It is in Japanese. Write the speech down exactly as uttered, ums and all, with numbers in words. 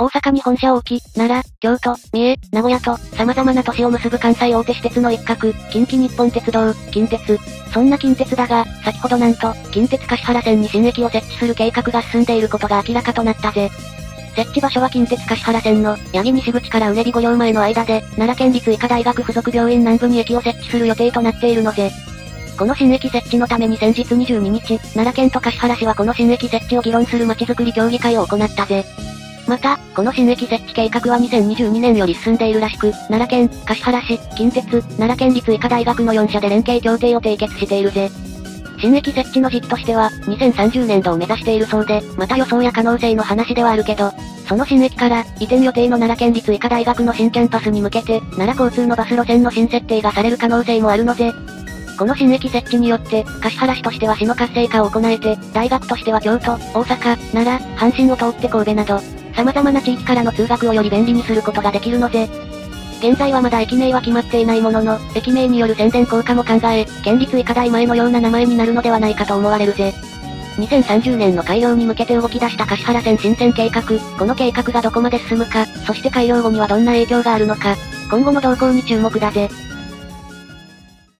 大阪に本社を置き、奈良、京都、三重、名古屋と、様々な都市を結ぶ関西大手私鉄の一角、近畿日本鉄道、近鉄。そんな近鉄だが、先ほどなんと、近鉄橿原線に新駅を設置する計画が進んでいることが明らかとなったぜ。設置場所は近鉄橿原線の、八木西口からうねりごりょうまえの間で、奈良県立医科大学附属病院南部に駅を設置する予定となっているのぜ。この新駅設置のために先日にじゅうににち、奈良県と橿原市はこの新駅設置を議論するまちづくり協議会を行ったぜ。また、この新駅設置計画はにせんにじゅうにねんより進んでいるらしく、奈良県、橿原市、近鉄、奈良県立医科大学のよんしゃで連携協定を締結しているぜ。新駅設置の時期としては、にせんさんじゅうねんどを目指しているそうで、また予想や可能性の話ではあるけど、その新駅から、移転予定の奈良県立医科大学の新キャンパスに向けて、奈良交通のバス路線の新設定がされる可能性もあるのぜ。この新駅設置によって、橿原市としては市の活性化を行えて、大学としては京都、大阪、奈良、阪神を通って神戸など、様々な地域からの通学をより便利にすることができるのぜ。現在はまだ駅名は決まっていないものの、駅名による宣伝効果も考え、県立医科大前のような名前になるのではないかと思われるぜ。にせんさんじゅうねんの開業に向けて動き出した橿原線新線計画、この計画がどこまで進むか、そして開業後にはどんな影響があるのか、今後の動向に注目だぜ。